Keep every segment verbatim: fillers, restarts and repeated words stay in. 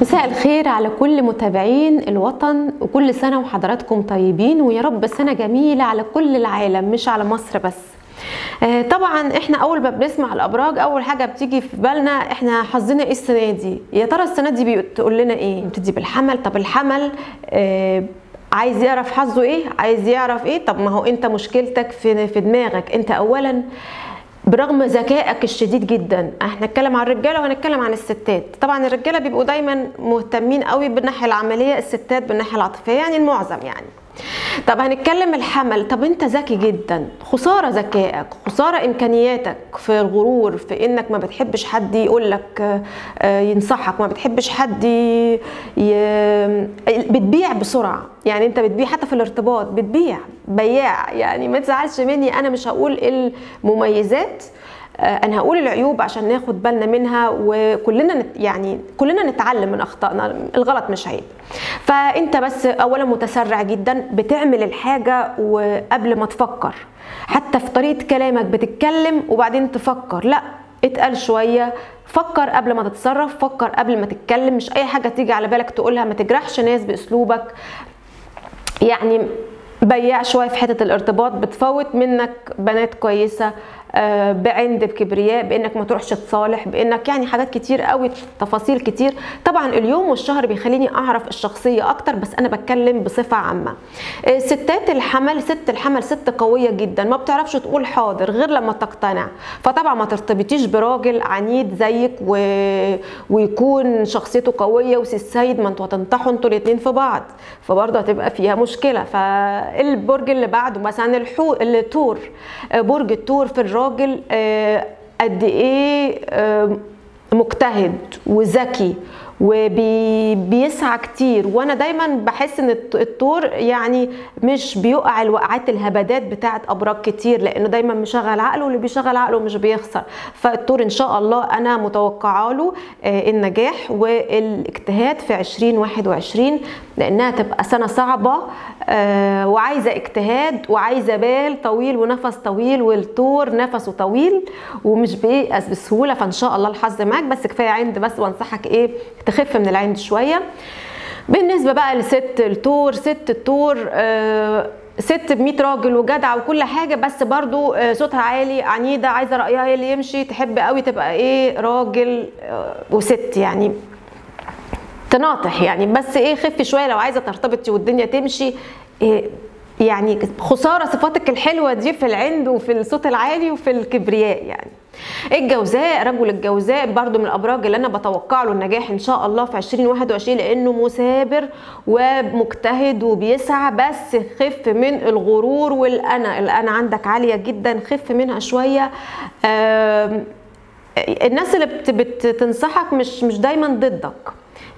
مساء الخير على كل متابعين الوطن، وكل سنة وحضراتكم طيبين، ويا رب سنة جميلة على كل العالم مش على مصر بس. طبعا احنا اول ما بنسمع الابراج اول حاجه بتيجي في بالنا احنا حظنا ايه السنه دي، يا ترى السنه دي بتقول لنا ايه؟ بتدي بالحمل. طب الحمل آه عايز يعرف حظه ايه، عايز يعرف ايه. طب ما هو انت مشكلتك في في دماغك انت اولا، برغم ذكائك الشديد جدا. احنا هنتكلم عن الرجاله وهنتكلم عن الستات. طبعا الرجاله بيبقوا دايما مهتمين قوي بالناحيه العمليه، الستات بالناحيه العاطفيه، يعني المعظم يعني. طب هنتكلم الحمل. طب انت ذكي جدا، خساره ذكائك، خساره امكانياتك في الغرور، في انك ما بتحبش حد يقول لك ينصحك، ما بتحبش حد ي... بتبيع بسرعه، يعني انت بتبيع حتى في الارتباط، بتبيع بياع. يعني ما تزعلش مني، انا مش هقول المميزات، انا هقول العيوب عشان ناخد بالنا منها، وكلنا نت... يعني كلنا نتعلم من اخطائنا، الغلط مش عيب. فانت بس اولا متسرع جدا، بتعمل الحاجه وقبل ما تفكر، حتى في طريقه كلامك بتتكلم وبعدين تفكر، لا اتقل شويه، فكر قبل ما تتصرف، فكر قبل ما تتكلم، مش اي حاجه تيجي على بالك تقولها، ما تجرحش ناس باسلوبك. يعني بياع شويه في حته الارتباط، بتفوت منك بنات كويسه بعند، بكبرياء، بانك ما تروحش تصالح، بانك يعني حاجات كتير قوي، تفاصيل كتير. طبعا اليوم والشهر بيخليني اعرف الشخصيه اكتر، بس انا بتكلم بصفه عامه. ستات الحمل، ست الحمل ست قويه جدا، ما بتعرفش تقول حاضر غير لما تقتنع. فطبعا ما ترتبطيش براجل عنيد زيك و... ويكون شخصيته قويه وسي سيد، ما انتوا هتنطحوا انتوا الاثنين في بعض، فبرضه هتبقى فيها مشكله. فالبرج اللي بعده مثلا الحو... التور، برج التور في الراجل راجل قد ايه مجتهد وذكي وبيسعى كتير. وانا دايما بحس ان الثور يعني مش بيقع الوقعات الهبدات بتاعت ابراج كتير، لانه دايما مشغل عقله، واللي بيشغل عقله مش بيخسر. فالثور ان شاء الله انا متوقعه له النجاح والاجتهاد في عشرين واحد وعشرين، لانها تبقى سنه صعبه وعايزه اجتهاد وعايزه بال طويل ونفس طويل، والثور نفسه طويل ومش بييأس بسهوله. فان شاء الله الحظ معاك، بس كفايه عند بس، وانصحك ايه تخف من العند شويه. بالنسبه بقى لست الثور، ست الثور آه ست بمية راجل وجدعه وكل حاجه، بس برضو آه صوتها عالي، عنيده، عايزه رايها هي اللي يمشي، تحب قوي تبقى ايه راجل آه وست، يعني تناطح يعني، بس ايه خفي شويه لو عايزه ترتبطي والدنيا تمشي. إيه يعني خساره صفاتك الحلوه دي في العند وفي الصوت العالي وفي الكبرياء. يعني الجوزاء، رجل الجوزاء برضو من الابراج اللي انا بتوقع له النجاح ان شاء الله في عشرين واحد وعشرين، لانه مثابر ومجتهد وبيسعى، بس خف من الغرور والانا، الانا عندك عاليه جدا، خف منها شويه. الناس اللي بتنصحك مش مش دايما ضدك،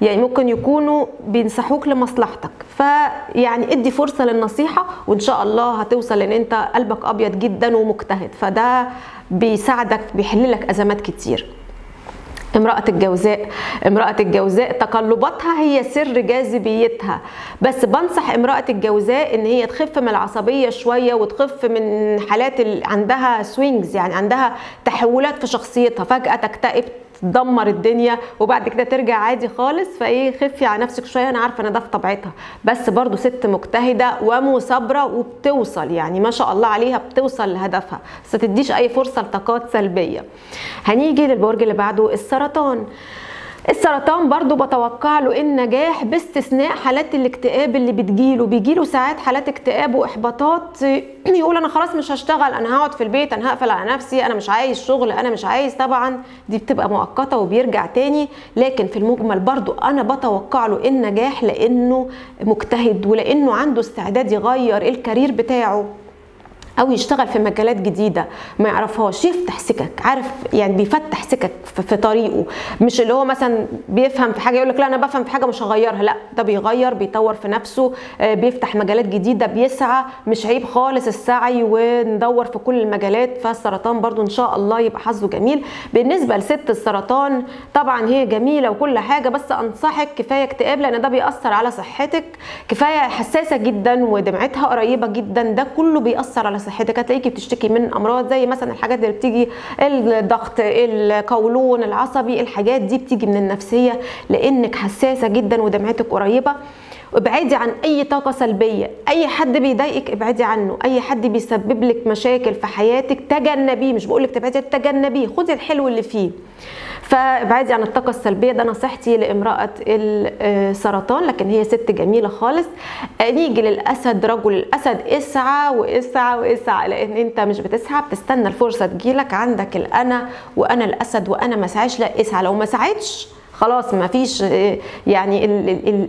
يعني ممكن يكونوا بينصحوك لمصلحتك، فيعني ادي فرصه للنصيحه، وان شاء الله هتوصل ان انت قلبك ابيض جدا ومجتهد، فده بيساعدك، بيحللك ازمات كتير. امرأة الجوزاء، امرأة الجوزاء تقلباتها هي سر جاذبيتها، بس بنصح امرأة الجوزاء ان هي تخف من العصبية شوية، وتخف من حالات اللي عندها سوينجز، يعني عندها تحولات في شخصيتها، فجأة تكتئب، تدمر الدنيا، وبعد كده ترجع عادي خالص. فايه خفي على نفسك شويه، انا عارفه ان ده في طبيعتها، بس برضو ست مجتهده ومثابره وبتوصل، يعني ما شاء الله عليها بتوصل لهدفها، بس ما تديش اي فرصه لطاقات سلبيه. هنيجي للبرج اللي بعده السرطان. السرطان برضو بتوقع له النجاح باستثناء حالات الاكتئاب اللي بتجيله، بيجيله ساعات حالات اكتئاب واحباطات، يقول انا خلاص مش هشتغل، انا هقعد في البيت، انا هقفل على نفسي، انا مش عايز شغل، انا مش عايز. طبعا دي بتبقى مؤقته وبيرجع تاني، لكن في المجمل برضو انا بتوقع له النجاح، لانه مجتهد ولانه عنده استعداد يغير الكارير بتاعه او يشتغل في مجالات جديده ما يعرفهاش، يفتح سكك، عارف يعني بيفتح سكك في طريقه، مش اللي هو مثلا بيفهم في حاجه يقول لك لا انا بفهم في حاجه مش هغيرها، لا ده بيغير، بيطور في نفسه، بيفتح مجالات جديده، بيسعى، مش عيب خالص السعي، وندور في كل المجالات. فالسرطان برضو ان شاء الله يبقى حظه جميل. بالنسبه لست السرطان طبعا هي جميله وكل حاجه، بس انصحك كفايه اكتئاب، لان ده بيأثر على صحتك، كفايه حساسه جدا ودمعتها قريبه جدا، ده كله بيأثر على صحتك، هتلاقيكي بتشتكي من امراض زي مثلا الحاجات اللي بتيجي الضغط، القولون العصبي، الحاجات دي بتيجي من النفسيه لانك حساسه جدا ودمعتك قريبه. ابعدي عن اي طاقه سلبيه، اي حد بيضايقك ابعدي عنه، اي حد بيسبب لك مشاكل في حياتك تجنبيه، مش بقول لك تبعدي، تجنبيه، خدي الحلو اللي فيه. فابعدي عن الطاقه السلبيه، ده نصيحتي لامراه السرطان، لكن هي ست جميله خالص. نيجي للاسد، رجل الاسد اسعى واسعى واسعى، لان انت مش بتسعى، بتستنى الفرصه تجيلك. عندك الانا وانا الاسد وانا ما سعيش، لا اسعى، لو ما سعيتش خلاص ما فيش، يعني ال ال ال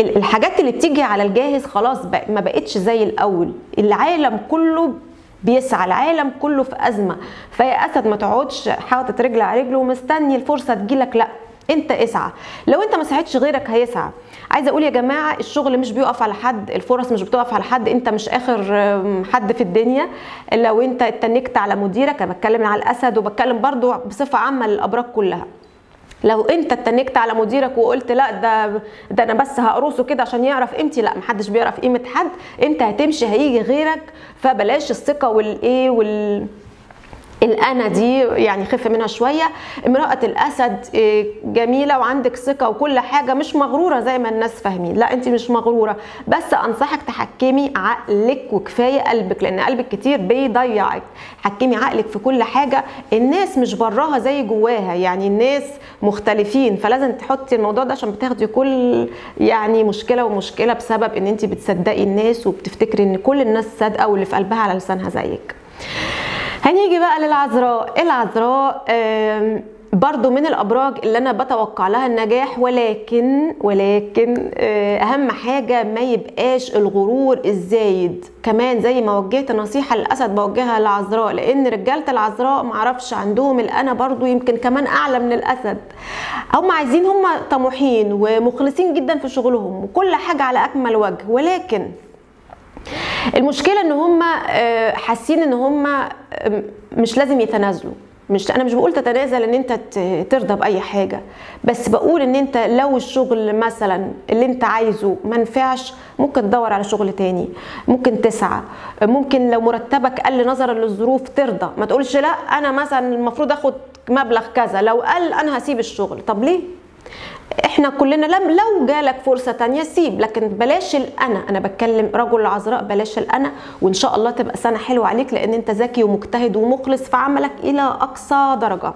ال الحاجات اللي بتيجي على الجاهز خلاص بقى ما بقتش زي الاول. العالم كله بيسعى، العالم كله في ازمه، فيا اسد ما تقعدش حاطط رجل على رجله ومستني الفرصه تجيلك، لا انت اسعى. لو انت ما سعيتش غيرك هيسعى. عايزه اقول يا جماعه الشغل مش بيقف على حد، الفرص مش بتقف على حد، انت مش اخر حد في الدنيا. لو انت اتنكت على مديرك، انا بتكلم على الاسد وبتكلم برضو بصفه عامه للابراج كلها، لو انت اتنكت على مديرك وقلت لا ده ده انا بس هقرصه كده عشان يعرف قيمتي، لا محدش بيعرف قيمه حد، انت هتمشي هيجي غيرك. فبلاش الثقه والايه وال الانا دي، يعني خف منها شويه. امراه الاسد جميله وعندك ثقه وكل حاجه، مش مغروره زي ما الناس فاهمين، لا انت مش مغروره، بس انصحك تحكمي عقلك وكفايه قلبك، لان قلبك كتير بيضيعك. حكمي عقلك في كل حاجه، الناس مش براها زي جواها، يعني الناس مختلفين، فلازم تحطي الموضوع ده عشان بتاخدي كل يعني مشكله ومشكله بسبب ان انت بتصدقي الناس وبتفتكري ان كل الناس صادقه واللي في قلبها على لسانها زيك. هنيجي بقى للعذراء. العذراء برضو من الابراج اللي انا بتوقع لها النجاح، ولكن ولكن اهم حاجه ما يبقاش الغرور الزايد. كمان زي ما وجهت نصيحه للاسد بوجهها للعذراء، لان رجاله العذراء معرفش عندهم الانا برضو يمكن كمان اعلى من الاسد. هم عايزين، هم طموحين ومخلصين جدا في شغلهم وكل حاجه على اكمل وجه، ولكن المشكله ان هم حاسين ان هم مش لازم يتنازلوا. مش انا مش بقول تتنازل ان انت ترضى باي حاجه، بس بقول ان انت لو الشغل مثلا اللي انت عايزه ما نفعش ممكن تدور على شغل تاني، ممكن تسعى، ممكن لو مرتبك قل نظرا للظروف ترضى، ما تقولش لا انا مثلا المفروض اخد مبلغ كذا، لو قل انا هسيب الشغل. طب ليه؟ احنا كلنا لم لو جالك فرصه ثانيه سيب، لكن بلاش الانا. انا بتكلم رجل العذراء، بلاش الانا، وان شاء الله تبقى سنه حلوه عليك، لان انت ذكي ومجتهد ومخلص في عملك الى اقصى درجه.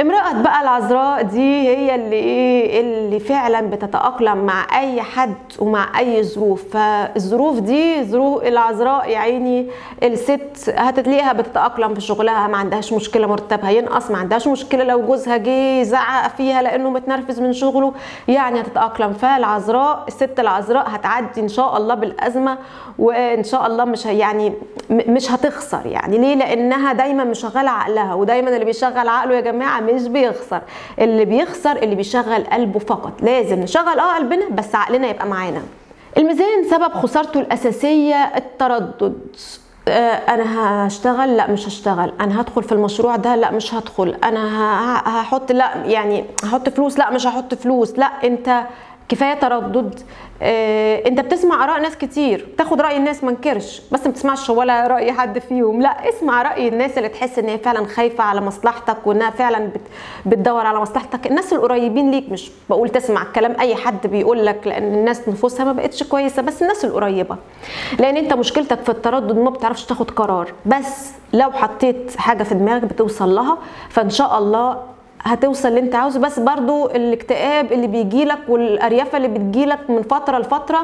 امراه بقى العذراء دي هي اللي ايه اللي فعلا بتتاقلم مع اي حد ومع اي ظروف. فالظروف دي ظروف العذراء، يا عيني الست هتلاقيها بتتاقلم في شغلها، ما عندهاش مشكله مرتبها ينقص، ما عندهاش مشكله لو جوزها جه زعق فيها لانه متنرفز من شغله، يعني هتتاقلم. فالعذراء الست العذراء هتعدي ان شاء الله بالازمه، وان شاء الله مش يعني مش هتخسر. يعني ليه؟ لانها دايما مشغله عقلها، ودايما اللي بيشغل عقله يا جماعه مش بيخسر، اللي بيخسر اللي بيشغل قلبه فقط. لازم نشغل اه قلبنا بس عقلنا يبقى معانا. الميزان سبب خسارته الأساسية التردد. انا هشتغل؟ لا مش هشتغل. انا هدخل في المشروع ده؟ لا مش هدخل. انا هحط؟ لا يعني هحط فلوس؟ لا مش هحط فلوس. لا انت كفايه تردد. آه، انت بتسمع اراء ناس كتير، بتاخد راي الناس ما انكرش، بس ما بتسمعش ولا راي حد فيهم، لا اسمع راي الناس اللي تحس ان هي فعلا خايفه على مصلحتك وانها فعلا بت... بتدور على مصلحتك، الناس القريبين ليك. مش بقول تسمع كلام اي حد بيقول لك، لان الناس نفوسها ما بقتش كويسه، بس الناس القريبه. لان انت مشكلتك في التردد، ما بتعرفش تاخد قرار، بس لو حطيت حاجه في دماغك بتوصل لها، فان شاء الله هتوصل اللي انت عاوزه. بس برضو الاكتئاب اللي بيجيلك والاريافه اللي بتجيلك من فتره لفتره،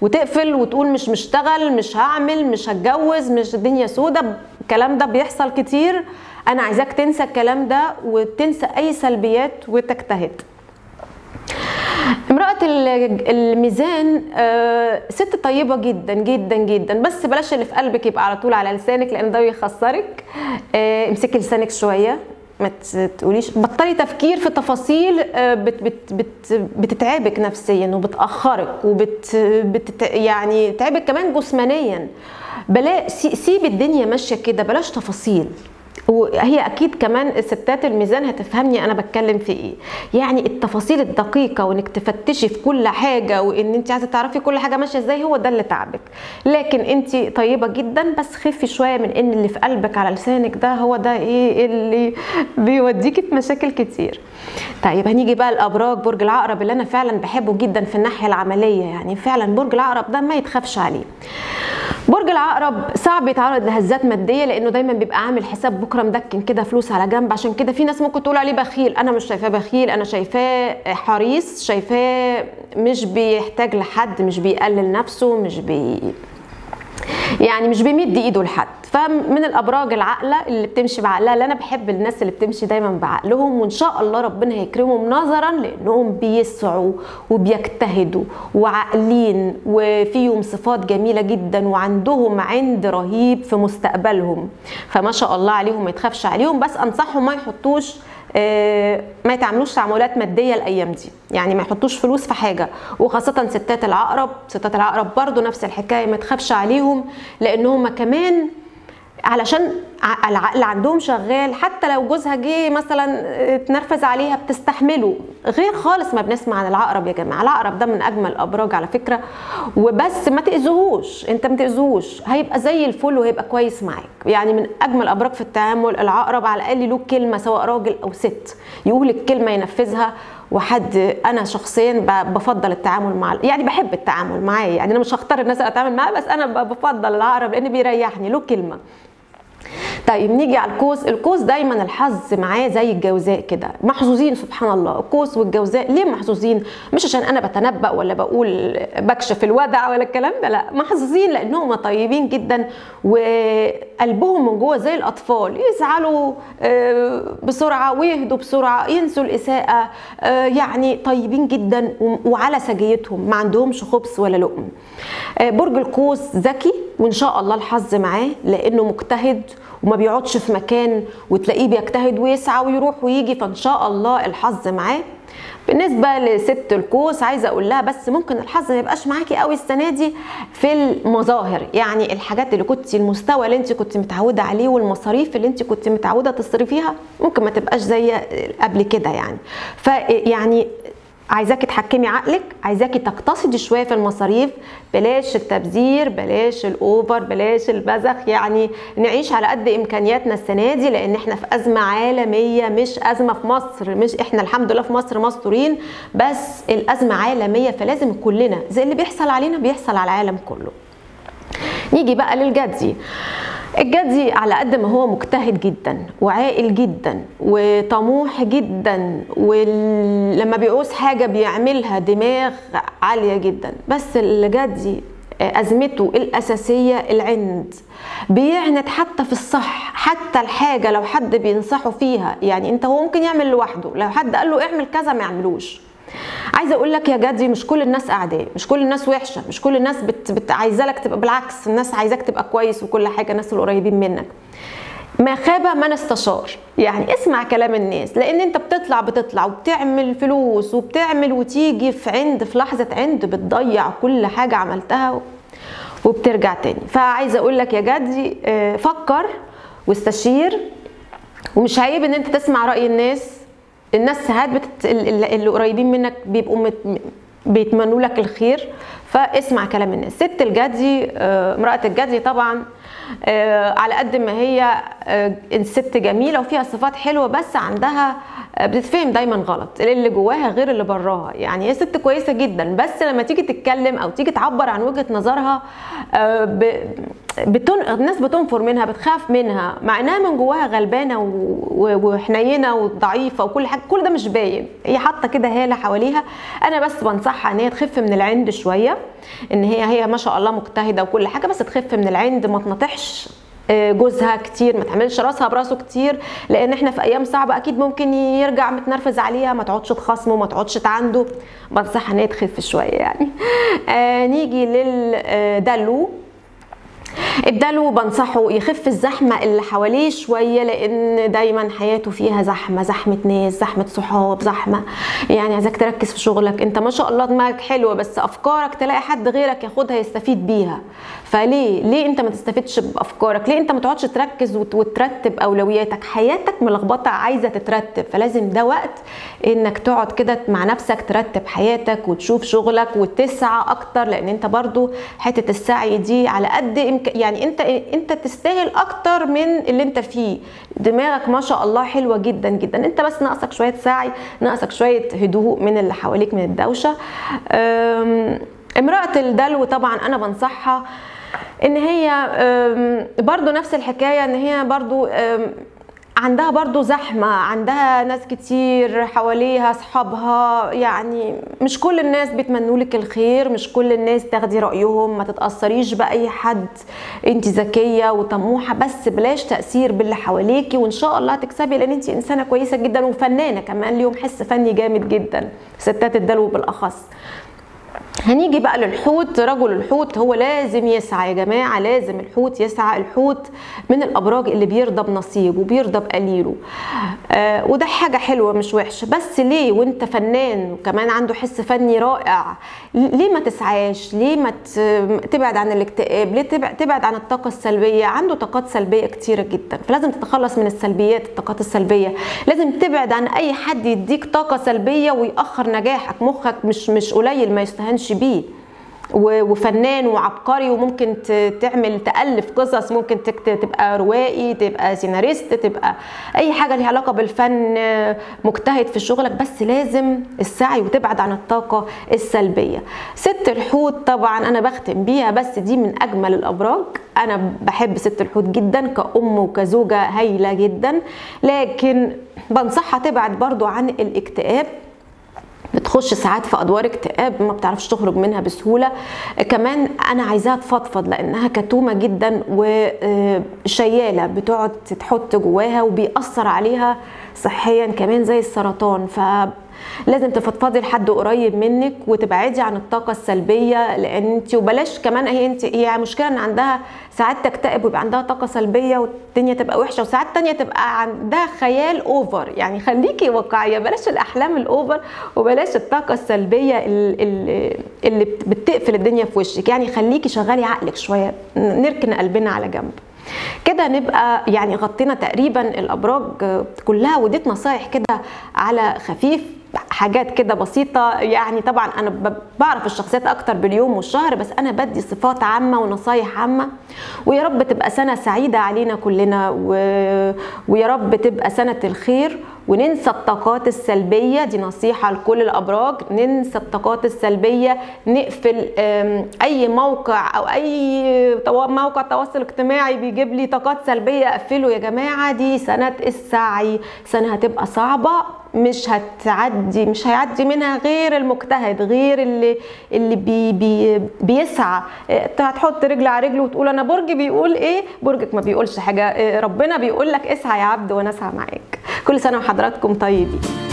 وتقفل وتقول مش مشتغل، مش هعمل، مش هتجوز، مش الدنيا سودة، الكلام ده بيحصل كتير. انا عايزاك تنسى الكلام ده وتنسى اي سلبيات وتجتهد. امرأة الميزان ست طيبة جدا جدا جدا، بس بلاش اللي في قلبك يبقى على طول على لسانك، لان ده بيخسرك. امسكي لسانك شويه، ما تقوليش، بطلي تفكير في تفاصيل بت بت بت بتتعبك نفسيا وبتاخرك وبت بت يعني تعبك كمان جسمانيا. بلاش، سيب الدنيا ماشيه كده، بلاش تفاصيل. وهي اكيد كمان الستات الميزان هتفهمني انا بتكلم في ايه. يعني التفاصيل الدقيقه وانك تفتشي في كل حاجه وان انت عايزه تعرفي كل حاجه ماشيه ازاي، هو ده اللي تعبك. لكن انت طيبه جدا، بس خفي شويه من ان اللي في قلبك على لسانك ده هو ده ايه اللي بيوديكي في مشاكل كتير. طيب هنيجي بقى الابراج، برج العقرب اللي انا فعلا بحبه جدا في الناحيه العمليه، يعني فعلا برج العقرب ده ما يتخافش عليه. برج العقرب صعب يتعرض لهزات ماديه لانه دايما بيبقى عامل حساب بكره مدكن كده فلوس على جنب، عشان كده في ناس ممكن تقول عليه بخيل. انا مش شايفاه بخيل، انا شايفاه حريص، شايفاه مش بيحتاج لحد، مش بيقلل نفسه، مش بي يعني مش بيمد ايده لحد. فمن الابراج العاقله اللي بتمشي بعقلها، اللي انا بحب الناس اللي بتمشي دايما بعقلهم، وان شاء الله ربنا هيكرمهم نظرا لانهم بيسعوا وبيجتهدوا وعاقلين وفيهم صفات جميله جدا وعندهم عند رهيب في مستقبلهم. فما شاء الله عليهم، ما يتخافش عليهم، بس انصحهم ما يحطوش آه ما يتعاملوش تعاملات ماديه الايام دي، يعني ما يحطوش فلوس في حاجه، وخاصه ستات العقرب. ستات العقرب برضو نفس الحكايه، ما تخافش عليهم لان هم كمان علشان العقل عندهم شغال، حتى لو جوزها جه مثلا اتنرفز عليها بتستحمله، غير خالص ما بنسمع عن العقرب يا جماعه. العقرب ده من اجمل الابراج على فكره، وبس ما تاذوهوش، انت ما تاذوهوش، هيبقى زي الفل وهيبقى كويس معاك. يعني من اجمل الابراج في التعامل العقرب، على الاقل له كلمه، سواء راجل او ست يقول الكلمه ينفذها. وحد انا شخصيا بفضل التعامل مع، يعني بحب التعامل معاه، يعني انا مش هختار الناس اللي اتعامل معاها، بس انا بفضل العقرب لان بيريحني، له كلمه. طيب نيجي على القوس. القوس دايما الحظ معاه زي الجوزاء كده، محظوظين سبحان الله. القوس والجوزاء ليه محظوظين؟ مش عشان انا بتنبأ ولا بقول بكشف الودع ولا الكلام ده، لا، محظوظين لانهم طيبين جدا وقلبهم من جوه زي الاطفال، يزعلوا بسرعه ويهدوا بسرعه، ينسوا الاساءه، يعني طيبين جدا وعلى سجيتهم، ما عندهمش خبث ولا لؤم. برج القوس ذكي وان شاء الله الحظ معاه لانه مجتهد وما بيقعدش في مكان، وتلاقيه بيجتهد ويسعى ويروح ويجي، فان شاء الله الحظ معاه. بالنسبه لست القوس عايزه اقول لها بس ممكن الحظ ما يبقاش معاكي قوي السنه دي في المظاهر، يعني الحاجات اللي كنت، المستوى اللي انت كنت متعوده عليه والمصاريف اللي انت كنت متعوده تصرفيها ممكن ما تبقاش زي قبل كده. يعني فيعني عايزاكي تحكمي عقلك، عايزاكي تقتصدي شويه في المصاريف، بلاش التبذير، بلاش الاوفر، بلاش البذخ، يعني نعيش على قد امكانياتنا السنه دي لان احنا في ازمه عالميه، مش ازمه في مصر، مش احنا الحمد لله في مصر مستورين، بس الازمه عالميه، فلازم كلنا زي اللي بيحصل علينا بيحصل على العالم كله. نيجي بقى للجدي. الجدي على قد ما هو مجتهد جدا وعاقل جدا وطموح جدا، ولما بيعوز حاجه بيعملها دماغ عاليه جدا، بس الجدي ازمته الاساسيه العند، بيعند حتى في الصح، حتى الحاجه لو حد بينصحه فيها، يعني انت هو ممكن يعمل لوحده، لو حد قال له اعمل كذا ما يعملوش. عايزه اقول لك يا جدي مش كل الناس اعداء، مش كل الناس وحشه، مش كل الناس بت... بت... عايزه لك تبقى، بالعكس الناس عايزاك تبقى كويس وكل حاجه. الناس القريبين منك ما خاب من استشار، يعني اسمع كلام الناس لان انت بتطلع بتطلع وبتعمل فلوس وبتعمل وتيجي في عند، في لحظه عند بتضيع كل حاجه عملتها وبترجع تاني. فعايزه اقول لك يا جدي فكر واستشير، ومش عيب ان انت تسمع راي الناس. الناس ساعات بتت... اللي قريبين منك بيبقوا مت... بيتمنوا لك الخير، فاسمع كلام الناس. ست الجدي، امرأة الجدي طبعا على قد ما هي الست جميلة وفيها صفات حلوة، بس عندها بتتفهم دايما غلط، اللي جواها غير اللي براها. يعني هي ست كويسة جدا، بس لما تيجي تتكلم او تيجي تعبر عن وجهة نظرها ب... بتن... الناس بتنفر منها، بتخاف منها، مع انها من جواها غلبانه و... وحنينه وضعيفه وكل حاجه، كل ده مش باين، هي حاطه كده هاله حواليها. انا بس بنصحها ان هي تخف من العند شويه، ان هي هي ما شاء الله مجتهده وكل حاجه، بس تخف من العند، ما تنطحش جوزها كتير، ما تعملش راسها براسه كتير، لان احنا في ايام صعبه اكيد ممكن يرجع متنرفز عليها، ما تقعدش تخاصمه، ما تقعدش تعنده، بنصحها ان هي تخف شويه يعني. آه نيجي للدلو. ابداله بنصحه يخف الزحمه اللي حواليه شويه، لان دايما حياته فيها زحمه، زحمه ناس، زحمه صحاب، زحمه يعني عايزاك تركز في شغلك. انت ما شاء الله دماغك حلوه، بس افكارك تلاقي حد غيرك ياخدها يستفيد بيها، فليه ليه انت ما تستفيدش بافكارك؟ ليه انت ما تقعدش تركز وترتب اولوياتك؟ حياتك ملخبطه عايزه تترتب، فلازم ده وقت انك تقعد كده مع نفسك ترتب حياتك وتشوف شغلك وتسعى اكتر، لان انت برضو حته السعي دي على قد امكان، يعني انت انت تستاهل اكتر من اللي انت فيه. دماغك ما شاء الله حلوه جدا جدا، انت بس ناقصك شويه سعي، ناقصك شويه هدوء من اللي حواليك من الدوشه. امراه الدلو طبعا انا بنصحها ان هي برضو نفس الحكايه، ان هي برضو عندها برضو زحمه، عندها ناس كتير حواليها، اصحابها، يعني مش كل الناس بتمنولك الخير، مش كل الناس تاخدي رايهم، ما تتاثريش باي حد، انت ذكيه وطموحه بس بلاش تاثير باللي حواليكي، وان شاء الله هتكسبي لان انت انسانه كويسه جدا وفنانه كمان، ليهم حس فني جامد جدا ستات الدلو بالاخص. هنيجي بقى للحوت، رجل الحوت هو لازم يسعى يا جماعه، لازم الحوت يسعى. الحوت من الابراج اللي بيرضى بنصيبه وبيرضى بقليله، آه وده حاجه حلوه مش وحشه، بس ليه وانت فنان وكمان عنده حس فني رائع ليه ما تسعاش؟ ليه ما تبعد عن الاكتئاب؟ ليه تبعد عن الطاقه السلبيه؟ عنده طاقات سلبيه كتيره جدا، فلازم تتخلص من السلبيات، الطاقات السلبيه، لازم تبعد عن اي حد يديك طاقه سلبيه ويأخر نجاحك. مخك مش مش قليل ما يستهانش بيه، وفنان وعبقري، وممكن تعمل تألف قصص، ممكن تبقى روائي، تبقى سيناريست، تبقى اي حاجه ليها علاقه بالفن، مجتهد في شغلك، بس لازم السعي وتبعد عن الطاقه السلبيه. ست الحوت طبعا انا بختم بيها، بس دي من اجمل الابراج، انا بحب ست الحوت جدا كأم وكزوجه هايله جدا، لكن بنصحها تبعد برضو عن الاكتئاب، بتخش ساعات في ادوار اكتئاب ما بتعرفش تخرج منها بسهوله. كمان انا عايزاها تفضفض لانها كتومه جدا وشياله، بتقعد تحط جواها وبيأثر عليها صحيا كمان زي السرطان، فلازم تفضفضي لحد قريب منك وتبعدي عن الطاقه السلبيه، لان انت وبلاش كمان هي انت هي مشكله ان عندها ساعات تكتئب ويبقى عندها طاقه سلبيه والدنيا تبقى وحشه، وساعات تانية تبقى عندها خيال اوفر، يعني خليكي واقعيه، بلاش الاحلام الاوفر وبلاش الطاقه السلبيه اللي بتقفل الدنيا في وشك، يعني خليكي شغالي عقلك شويه، نركن قلبنا على جنب كده. نبقى يعني غطينا تقريبا الابراج كلها، وديت نصايح كده على خفيف، حاجات كده بسيطه، يعني طبعا انا بعرف الشخصيات اكتر باليوم والشهر، بس انا بدي صفات عامه ونصايح عامه. ويا رب تبقى سنه سعيده علينا كلنا، و... ويا رب تبقى سنه الخير، وننسى الطاقات السلبيه، دي نصيحه لكل الابراج، ننسى الطاقات السلبيه، نقفل اي موقع او اي موقع تواصل اجتماعي بيجيب لي طاقات سلبيه، اقفله يا جماعه. دي سنه السعي، سنه هتبقى صعبه مش هتعدي، مش هيعدي منها غير المجتهد، غير اللي اللي بي بي بيسعى. هتحط رجل على رجل وتقول انا برجي بيقول ايه، برجك ما بيقولش حاجه، ربنا بيقول لك اسعى يا عبد وانا اسعى معاك. كل سنه وحضراتكم طيبين.